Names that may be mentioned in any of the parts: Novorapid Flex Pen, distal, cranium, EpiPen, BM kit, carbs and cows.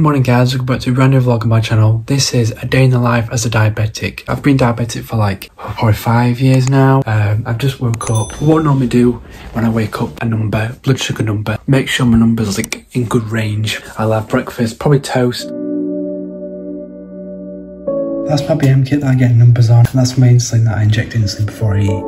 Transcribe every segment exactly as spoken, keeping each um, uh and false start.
Good morning guys, welcome back to a brand new vlog on my channel. This is a day in the life as a diabetic. I've been diabetic for like probably five years now. Um, I've just woke up. What I normally do when I wake up, a number, blood sugar number, make sure my number's like in good range. I'll have breakfast, probably toast. That's my B M kit that I get numbers on. And that's my insulin that I inject insulin before I eat.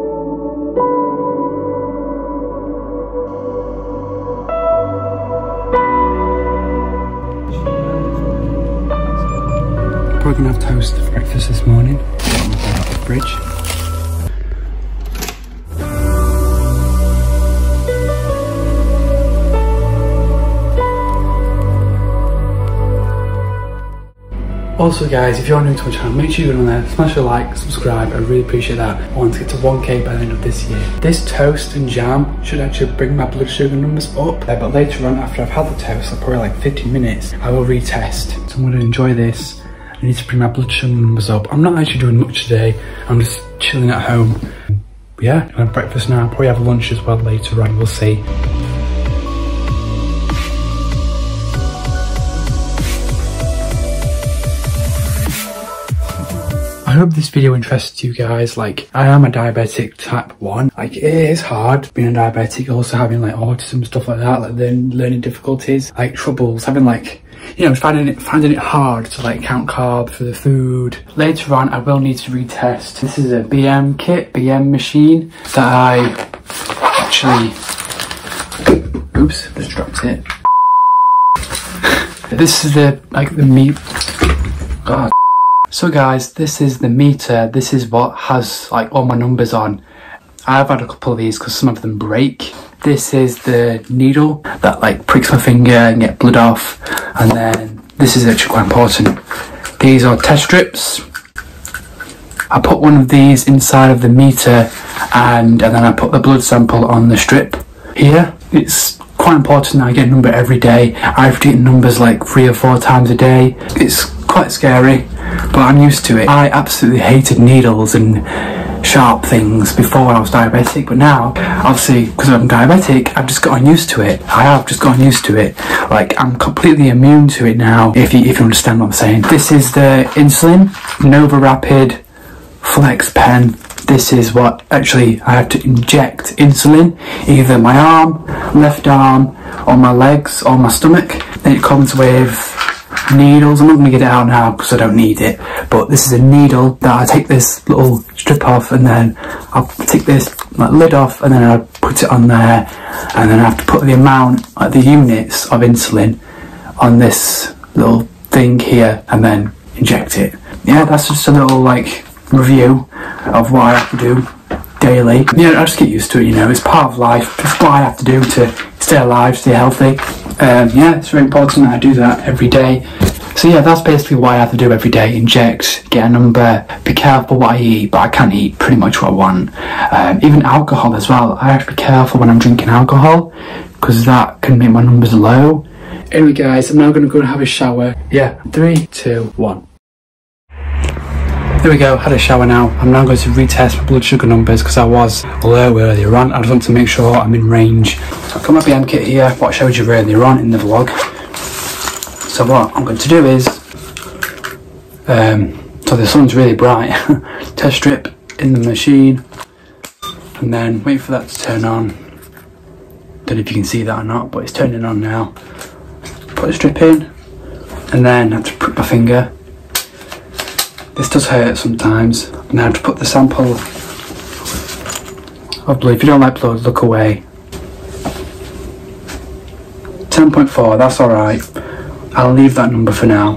We're gonna have toast for breakfast this morning. Out of the fridge. Also guys, if you're new to my channel, make sure you go on there, smash a like, subscribe, I really appreciate that. I want to get to one K by the end of this year. This toast and jam should actually bring my blood sugar numbers up, uh, but later on after I've had the toast, like probably like fifteen minutes, I will retest. So I'm gonna enjoy this. I need to bring my blood sugar numbers up. I'm not actually doing much today. I'm just chilling at home. But yeah, I'm gonna have breakfast now. I'll probably have lunch as well later on, we'll see. I hope this video interests you guys. Like, I am a diabetic type one. Like, it is hard being a diabetic, also having like autism, stuff like that, like then learning difficulties, like troubles, having like, you know, finding it finding it hard to like count carbs for the food. Later on I will need to retest. This is a B M kit, B M machine that I actually, oops, just dropped it. This is the like the meat. God. So guys, this is the meter. This is what has like all my numbers on. I've had a couple of these because some of them break. This is the needle that like pricks my finger and get blood off. And then this is actually quite important. These are test strips. I put one of these inside of the meter and, and then I put the blood sample on the strip here. It's quite important that I get a number every day. I've eaten numbers like three or four times a day. It's quite scary, but I'm used to it. I absolutely hated needles and sharp things before I was diabetic, but now, obviously, because I'm diabetic, I've just gotten used to it. I have just gotten used to it. Like, I'm completely immune to it now, if you, if you understand what I'm saying. This is the insulin, Novorapid Flex Pen. This is what, actually, I have to inject insulin, either my arm, left arm, or my legs, or my stomach. Then it comes with needles. I'm not going to get it out now because I don't need it, but this is a needle that I take this little strip off, and then I'll take this like, lid off, and then I'll put it on there, and then I have to put the amount, like the units of insulin on this little thing here, and then inject it. Yeah, that's just a little like review of what I have to do daily. Yeah, I just get used to it, you know, it's part of life. It's what I have to do to stay alive, stay healthy. Um, yeah, it's very important that I do that every day. So yeah, that's basically what I have to do every day. Inject, get a number, be careful what I eat, but I can eat pretty much what I want. Um, even alcohol as well. I have to be careful when I'm drinking alcohol, because that can make my numbers low. Anyway guys, I'm now going to go and have a shower. Yeah, three, two, one. There we go, had a shower now. I'm now going to retest my blood sugar numbers because I was low earlier on. I just want to make sure I'm in range. I've got my B M kit here, what I showed you earlier on in the vlog. So what I'm going to do is, um, so the sun's really bright, test strip in the machine, and then wait for that to turn on. Don't know if you can see that or not, but it's turning on now. Put the strip in, and then I have to prick my finger. This does hurt sometimes, and I have to put the sample of blood. If you don't like blood, look away. ten point four, that's alright. I'll leave that number for now.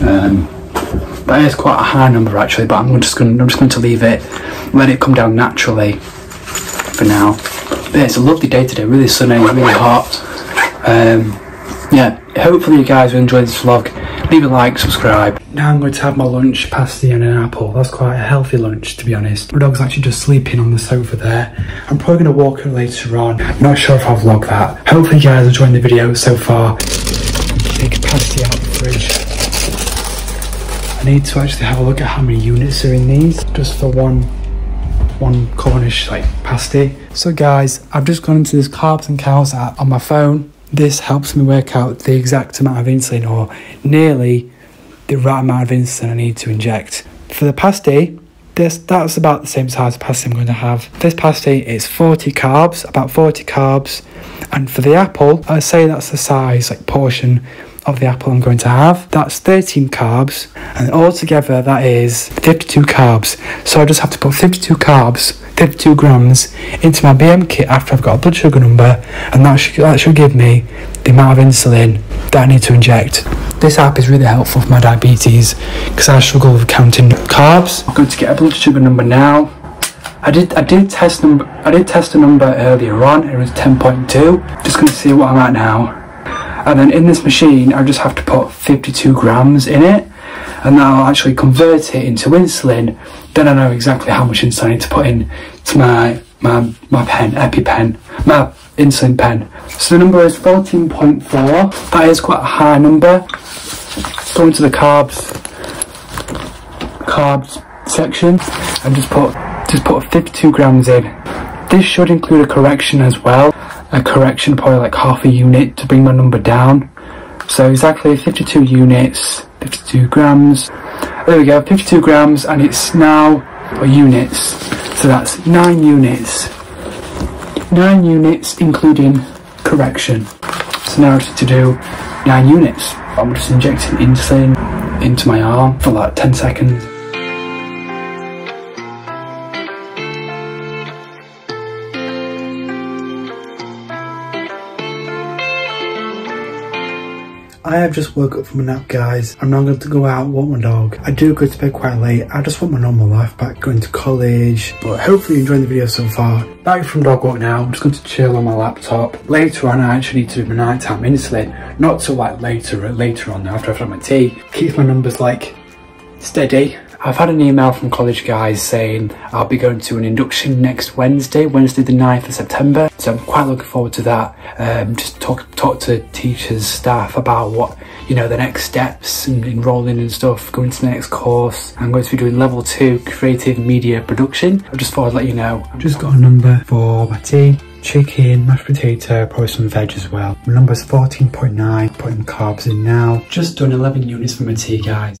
Um, that is quite a high number actually, but I'm just going, I'm just going to leave it, let it come down naturally for now. But yeah, it's a lovely day today, really sunny, really hot. Um, yeah, hopefully you guys will enjoy this vlog. Leave a like, subscribe. Now I'm going to have my lunch, pasty and an apple. That's quite a healthy lunch, to be honest. My dog's actually just sleeping on the sofa there. I'm probably going to walk her later on. I'm not sure if I'll vlog that. Hopefully you guys are enjoying the video so far. Take a pasty out of the fridge. I need to actually have a look at how many units are in these, just for one one Cornish like pasty. So guys, I've just gone into this Carbs and Cows app on my phone. this helps me work out the exact amount of insulin, or nearly the right amount of insulin I need to inject. For the pasty, this that's about the same size pasty I'm going to have. This pasty is forty carbs, about forty carbs, and for the apple, I say that's the size, like portion of the apple I'm going to have. That's thirteen carbs, and altogether that is fifty-two carbs. So I just have to put fifty-two carbs, fifty-two grams, into my B M kit after I've got a blood sugar number, and that should, that should give me the amount of insulin that I need to inject. This app is really helpful for my diabetes because I struggle with counting carbs. I'm going to get a blood sugar number now. I did I did test number I did test a number earlier on. It was ten point two. Just going to see what I'm at now. And then in this machine, I just have to put fifty-two grams in it, and that'll actually convert it into insulin. Then I know exactly how much insulin I need to put in to my my my pen, EpiPen, my insulin pen. So the number is fourteen point four. That is quite a high number. Going to the carbs carbs section and just put just put fifty-two grams in. This should include a correction as well. A correction, probably like half a unit to bring my number down. So exactly fifty-two units, fifty-two grams. There we go, fifty-two grams, and it's now, or units. So that's nine units. Nine units including correction. So now I have to do nine units. I'm just injecting insulin into my arm for like ten seconds. I have just woke up from a nap, guys. I'm now going to go out, walk my dog. I do go to bed quite late. I just want my normal life back, going to college. But hopefully you're enjoying the video so far. Back from dog walk now, I'm just going to chill on my laptop. Later on, I actually need to do my nighttime insulin. Not till like later, later on after I've had my tea. Keeps my numbers like steady. I've had an email from college, guys, saying I'll be going to an induction next Wednesday, Wednesday the ninth of September. So I'm quite looking forward to that. Um, just talk talk to teachers, staff about what, you know, the next steps and enrolling and stuff, going to the next course. I'm going to be doing level two creative media production. I just thought I'd let you know. I've just got a number for my tea. Chicken, mashed potato, probably some veg as well. My number's fourteen point nine, putting carbs in now. Just done eleven units for my tea, guys.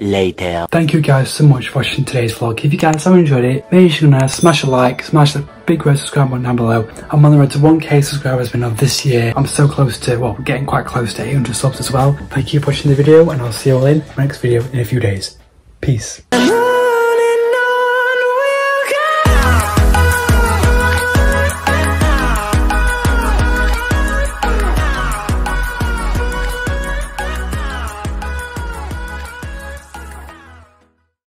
Later. Thank you guys so much for watching today's vlog. If you guys have enjoyed it, make sure to smash a like, smash the big red subscribe button down below. I'm on the road to one K subscribers by now this year. I'm so close to, well, getting quite close to eight hundred subs as well. Thank you for watching the video, and I'll see you all in my next video in a few days. Peace.